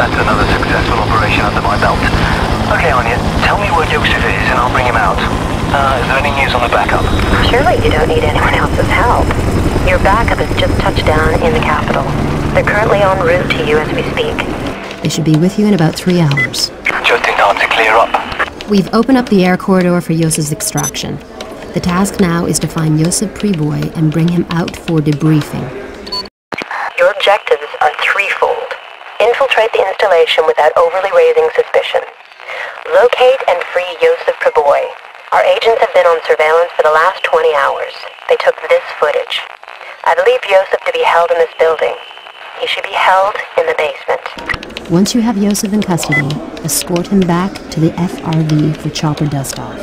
That's another successful operation under my belt. Okay, Anya, tell me where Josef is and I'll bring him out. Is there any news on the backup? Surely you don't need anyone else's help. Your backup has just touched down in the capital. They're currently en route to you as we speak. They should be with you in about 3 hours. Just in time to clear up. We've opened up the air corridor for Josef's extraction. The task now is to find Josef Priboi and bring him out for debriefing. Your objectives are threefold. Infiltrate the installation without overly raising suspicion. Locate and free Josef Priboi. Our agents have been on surveillance for the last 20 hours. They took this footage. I believe Josef to be held in this building. He should be held in the basement. Once you have Josef in custody, escort him back to the FRV for chopper dust-off.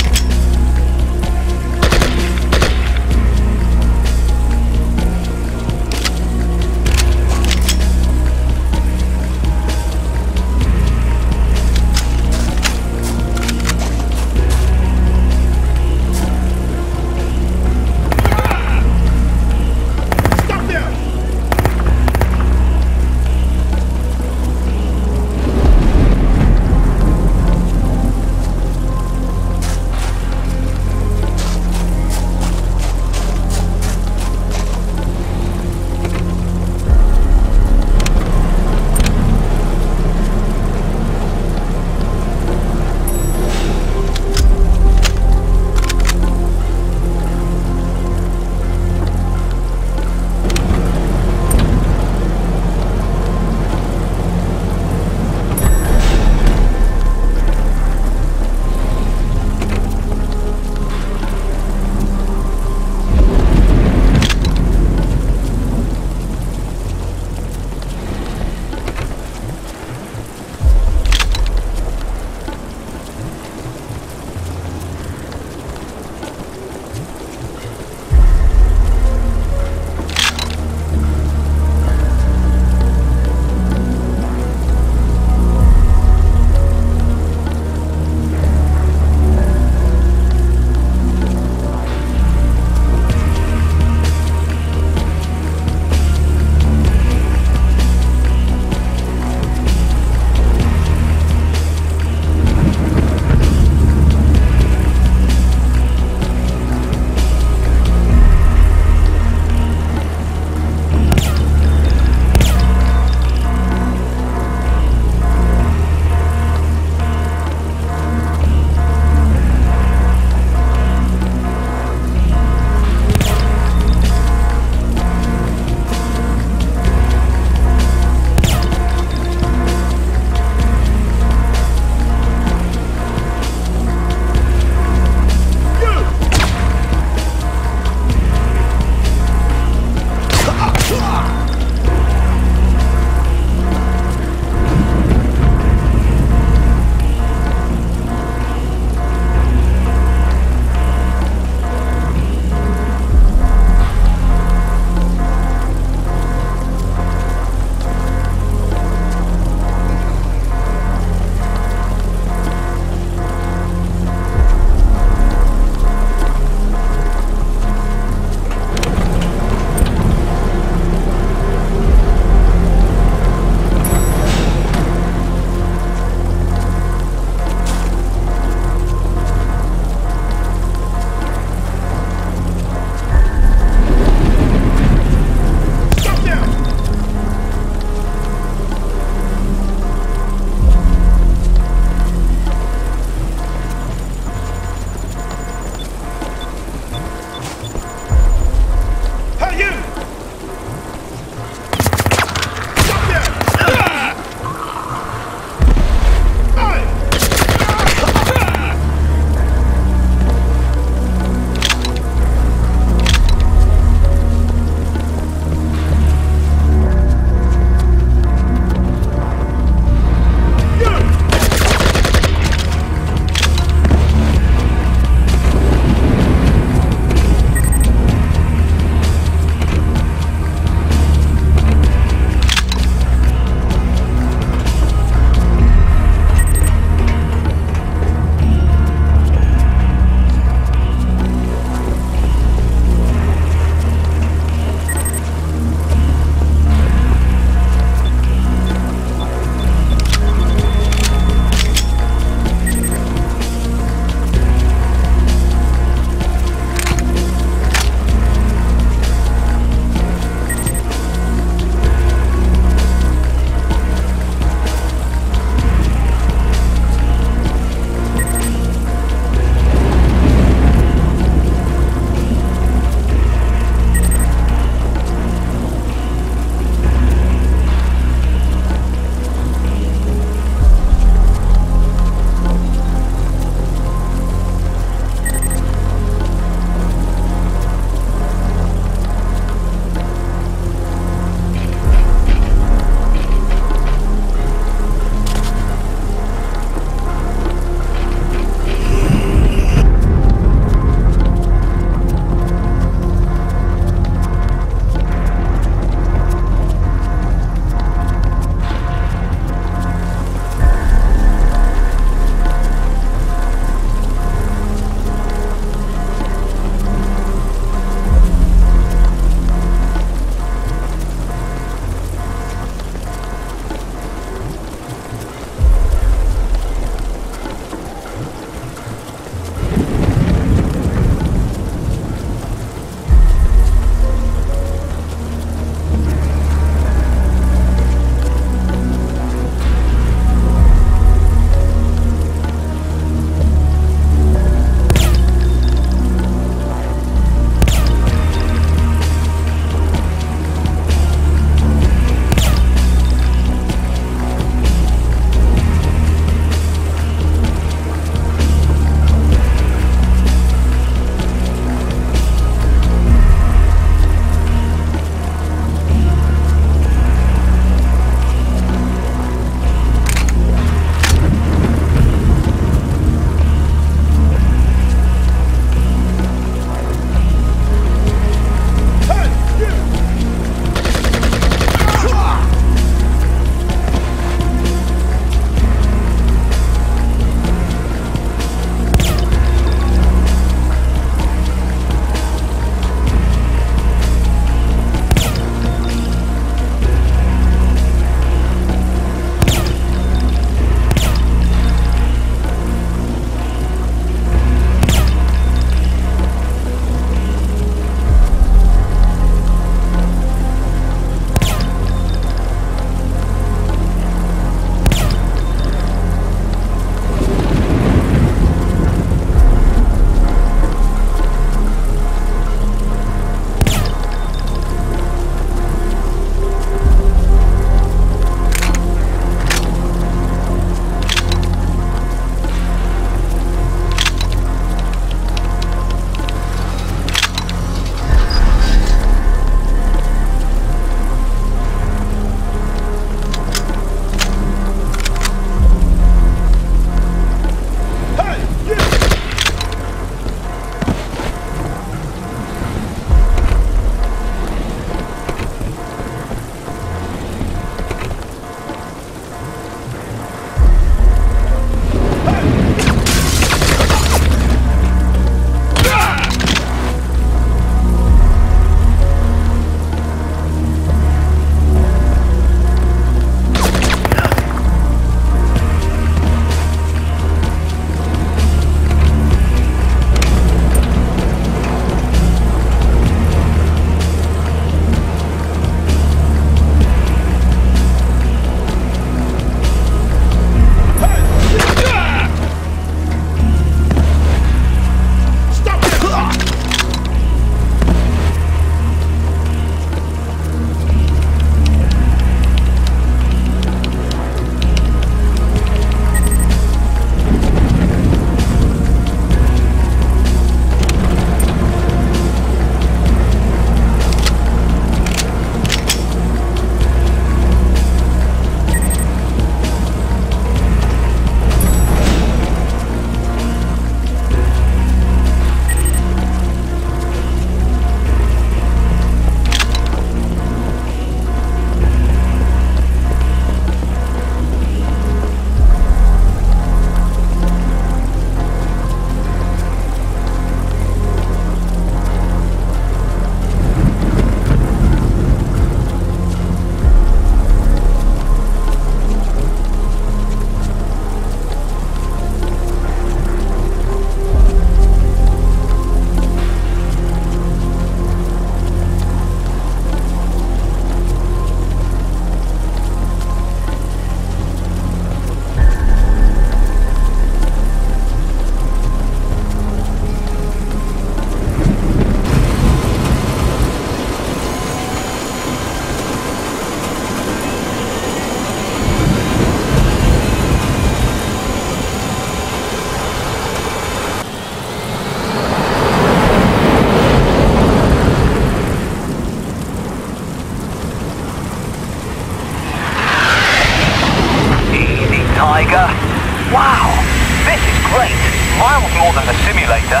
more than the simulator.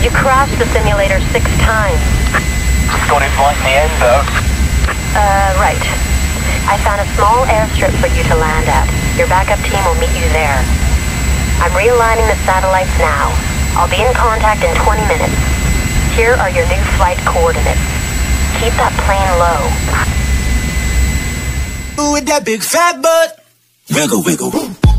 You crashed the simulator 6 times. Got it right in the end, though. Right. I found a small airstrip for you to land at. Your backup team will meet you there. I'm realigning the satellites now. I'll be in contact in 20 minutes. Here are your new flight coordinates. Keep that plane low. Ooh, with that big fat butt. Wiggle, wiggle.